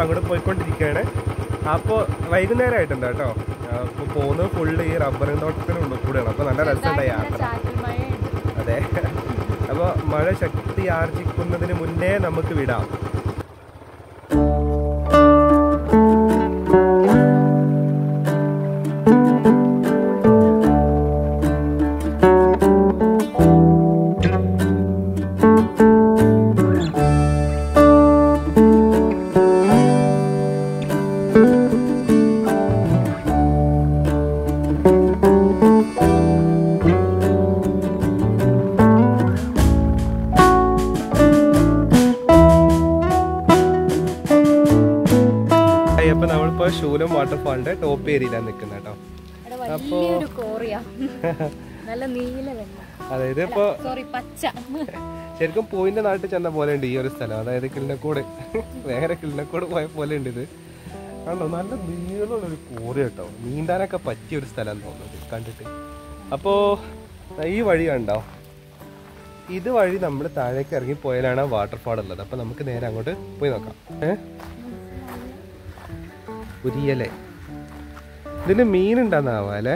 അങ്ങോട്ട് പോയിക്കൊണ്ടിരിക്കുകയാണ്. അപ്പോൾ വൈകുന്നേരമായിട്ടുണ്ട് കേട്ടോ. അപ്പോൾ പോകുന്നത് ഫുള്ള് ഈ റബ്ബറിൻ്റെ തോട്ടത്തിനുള്ളിൽ കൂടെയാണ്. അപ്പോൾ നല്ല രസമുണ്ട് യാത്ര. അതെ, അപ്പോൾ മഴ ശക്തി ആർജിക്കുന്നതിന് മുന്നേ നമുക്ക് വിടാം. ശൂലം വാട്ടർഫാളിന്റെ ടോപ്പ് ഏരിയയിലാണ് നിൽക്കുന്നത് കേട്ടോ. അപ്പോ അതായത് ഇപ്പൊ ശരിക്കും പോയിന്റെ നാട്ടിൽ ചെന്ന പോലെ ഉണ്ട് ഈ ഒരു സ്ഥലം. അതായത് കിളിനക്കൂട്, വേറെ കിളിനക്കൂട് പോയ പോലെ ഉണ്ട് ഇത്. കണ്ടോ, നല്ല നീളമുള്ള ഒരു കോറി കേട്ടോ. നീന്താനൊക്കെ പറ്റിയ ഒരു സ്ഥലം തോന്നുന്നത് കണ്ടിട്ട്. അപ്പോ ഈ വഴി കണ്ടോ, ഇത് വഴി നമ്മൾ താഴേക്ക് ഇറങ്ങി പോയാലാണ് വാട്ടർഫാൾ ഉള്ളത്. അപ്പൊ നമുക്ക് നേരെ അങ്ങോട്ട് പോയി നോക്കാം. പുരിയല്ലേ, ഇതിന് മീനുണ്ടാന്നാവാ അല്ലേ.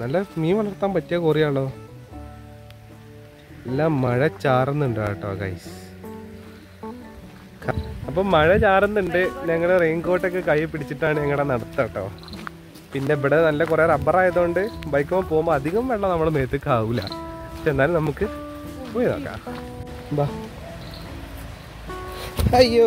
നല്ല മീൻ വളർത്താൻ പറ്റിയ കോറിയാണല്ലോ. എല്ലാം മഴ ചാറുന്നുണ്ട് കേട്ടോ ഗൈസ്. അപ്പം മഴ ചാറുന്നുണ്ട്. ഞങ്ങളുടെ റെയിൻകോട്ടൊക്കെ കൈ പിടിച്ചിട്ടാണ് ഞങ്ങളുടെ നടത്ത കേട്ടോ. പിന്നെ ഇവിടെ നല്ല കുറേ റബ്ബറായതുകൊണ്ട് ബൈക്കുമ്പോൾ പോകുമ്പോൾ അധികം വെള്ളം നമ്മുടെ മേത്തേക്ക് ആവില്ല. പക്ഷെ എന്നാലും നമുക്ക് പോയി നോക്കാം. അയ്യോ,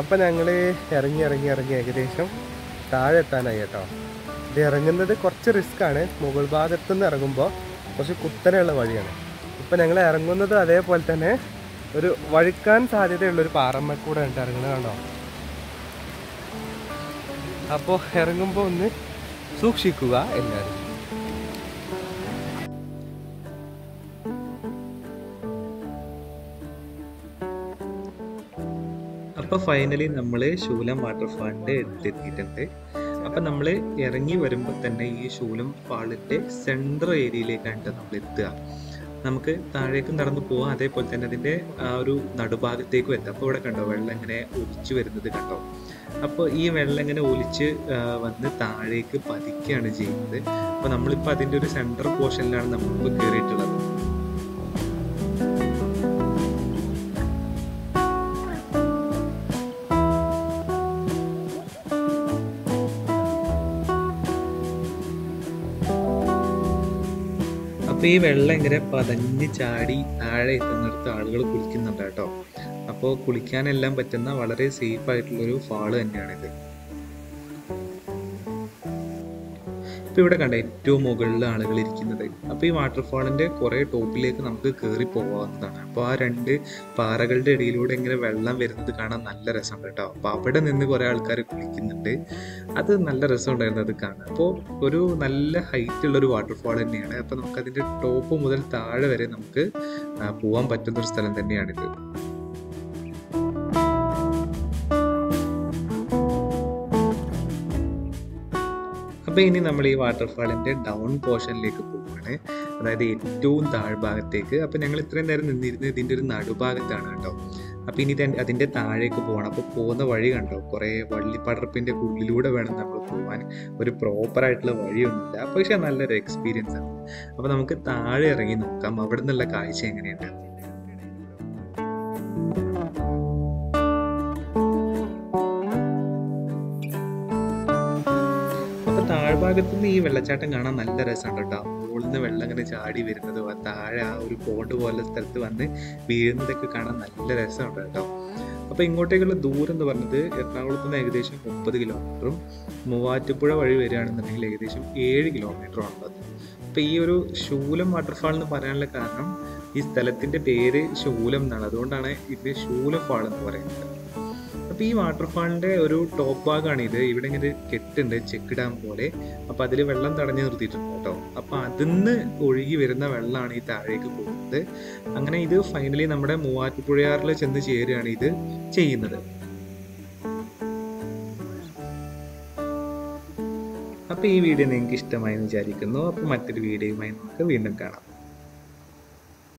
അപ്പം ഞങ്ങൾ ഇറങ്ങി ഏകദേശം താഴെ എത്താനായി കേട്ടോ. ഇത് ഇറങ്ങുന്നത് കുറച്ച് റിസ്ക്കാണ്. മുകൾ ഭാഗത്തുനിന്ന് ഇറങ്ങുമ്പോൾ കുറച്ച് കുത്തനെയുള്ള വഴിയാണ്. ഇപ്പം ഞങ്ങൾ ഇറങ്ങുന്നത് അതേപോലെ തന്നെ ഒരു വഴുക്കാൻ സാധ്യതയുള്ളൊരു പാറമ്മ കൂടെ ഉണ്ട് ഇറങ്ങുന്നതാണോ. അപ്പോൾ ഇറങ്ങുമ്പോൾ ഒന്ന് സൂക്ഷിക്കുക എല്ലാവരും. അപ്പോൾ ഫൈനലി നമ്മൾ ശൂലം വാട്ടർഫാളിൻ്റെ അടുത്തെത്തിയിട്ടുണ്ട്. അപ്പം നമ്മൾ ഇറങ്ങി വരുമ്പോൾ തന്നെ ഈ ശൂലം ഫാളിൻ്റെ സെൻട്രൽ ഏരിയയിലേക്കാണ് നമ്മൾ എത്തുക. നമുക്ക് താഴേക്ക് നടന്നു പോകാം, അതേപോലെ തന്നെ അതിൻ്റെ ആ ഒരു നടുഭാഗത്തേക്കും എത്താം. അപ്പോൾ ഇവിടെ കണ്ടോ വെള്ളം ഇങ്ങനെ ഒലിച്ചു വരുന്നത് കണ്ടോ. അപ്പോൾ ഈ വെള്ളം ഇങ്ങനെ ഒലിച്ച് വന്ന് താഴേക്ക് പതിക്കുകയാണ് ചെയ്യുന്നത്. അപ്പോൾ നമ്മളിപ്പോൾ അതിൻ്റെ ഒരു സെൻട്രൽ പോർഷനിലാണ് നമ്മളിപ്പോൾ കയറിയിട്ടുള്ളത്. അപ്പോൾ ഈ വെള്ളം ഇങ്ങനെ പതഞ്ഞ് ചാടി താഴെ എത്തുന്നിടത്ത് ആളുകൾ കുളിക്കുന്നുണ്ട് കേട്ടോ. അപ്പോൾ കുളിക്കാനെല്ലാം പറ്റുന്ന വളരെ സേഫ് ആയിട്ടുള്ളൊരു ഫാള് തന്നെയാണിത്. ഇപ്പോൾ ഇവിടെ കണ്ട ഏറ്റവും മുകളിൽ ആളുകൾ ഇരിക്കുന്നത്. അപ്പോൾ ഈ വാട്ടർഫാളിൻ്റെ കുറേ ടോപ്പിലേക്ക് നമുക്ക് കയറി പോകാവുന്നതാണ്. അപ്പോൾ ആ രണ്ട് പാറകളുടെ ഇടയിലൂടെ ഇങ്ങനെ വെള്ളം വരുന്നത് കാണാൻ നല്ല രസമുണ്ട് കേട്ടോ. അപ്പോൾ അവിടെ നിന്ന് കുറേ ആൾക്കാർ കുളിക്കുന്നുണ്ട്. അത് നല്ല രസമുണ്ടായിരുന്നു അത് കാണാൻ. അപ്പോൾ ഒരു നല്ല ഹൈറ്റുള്ളൊരു വാട്ടർഫാൾ തന്നെയാണ്. അപ്പോൾ നമുക്കതിൻ്റെ ടോപ്പ് മുതൽ താഴെ വരെ നമുക്ക് പോകാൻ പറ്റുന്നൊരു സ്ഥലം തന്നെയാണിത്. അപ്പോൾ ഇനി നമ്മൾ ഈ വാട്ടർഫാളിൻ്റെ ഡൗൺ പോർഷനിലേക്ക് പോവുകയാണ്, അതായത് ഏറ്റവും താഴ്ഭാഗത്തേക്ക്. അപ്പോൾ ഞങ്ങൾ ഇത്രയും നേരം നിന്നിരുന്നത് ഇതിൻ്റെ ഒരു നടുഭാഗത്താണ് കേട്ടോ. അപ്പോൾ ഇനി അതിൻ്റെ താഴേക്ക് പോകണം. അപ്പോൾ പോകുന്ന വഴി കണ്ടോ, കുറേ വള്ളിപ്പടർപ്പിൻ്റെ ഉള്ളിലൂടെ വേണം നമ്മൾ പോകാൻ. ഒരു പ്രോപ്പറായിട്ടുള്ള വഴിയൊന്നുമില്ല, പക്ഷേ നല്ലൊരു എക്സ്പീരിയൻസ് ആണ്. അപ്പോൾ നമുക്ക് താഴെ ഇറങ്ങി നോക്കാം അവിടെ നിന്നുള്ള കാഴ്ച എങ്ങനെയുണ്ട്. അപ്പോൾ താഴ്ഭാഗത്തുനിന്ന് ഈ വെള്ളച്ചാട്ടം കാണാൻ നല്ല രസമുണ്ട് കേട്ടോ. മുകളിൽ വെള്ളം ഇങ്ങനെ ചാടി വരുന്നത്, താഴെ ആ ഒരു പോണ്ട് പോലെ സ്ഥലത്ത് വന്ന് വീഴുന്നതൊക്കെ കാണാൻ നല്ല രസമുണ്ട് കേട്ടോ. അപ്പോൾ ഇങ്ങോട്ടേക്കുള്ള ദൂരം എന്ന് പറഞ്ഞത് എറണാകുളത്ത് നിന്ന് ഏകദേശം 30 കിലോമീറ്ററും മൂവാറ്റുപുഴ വഴി വരികയാണെന്നുണ്ടെങ്കിൽ ഏകദേശം 7 കിലോമീറ്ററും ഉള്ളത്. ഇപ്പോൾ ഈ ഒരു ശൂലം വാട്ടർഫാൾ എന്ന് പറയാനുള്ള കാരണം ഈ സ്ഥലത്തിൻ്റെ പേര് ശൂലം എന്നാണ്, അതുകൊണ്ടാണ് ഇത് ശൂലം ഫാൾ എന്ന് പറയുന്നത്. അപ്പോൾ ഈ വാട്ടർഫാളിൻ്റെ ഒരു ടോപ്പ് ഭാഗമാണിത്. ഇവിടെ ഇങ്ങനെ കെട്ടുണ്ട് ചെക്ക് ഡാം പോലെ, അപ്പോൾ അതിൽ വെള്ളം തടഞ്ഞു നിർത്തിയിട്ടുണ്ട് കേട്ടോ. അപ്പോൾ അതിന്ന് ഒഴുകി വരുന്ന വെള്ളമാണ് ഈ താഴേക്ക് പോകുന്നത്. അങ്ങനെ ഇത് ഫൈനലി നമ്മുടെ മൂവാറ്റുപുഴയാറിൽ ചെന്ന് ചേരുകയാണ് ഇത് ചെയ്യുന്നത്. അപ്പോൾ ഈ വീഡിയോ നിങ്ങൾക്ക് ഇഷ്ടമായി എന്ന് വിചാരിക്കുന്നു. അപ്പോൾ മറ്റൊരു വീഡിയോയുമായി നമുക്ക് വീണ്ടും കാണാം.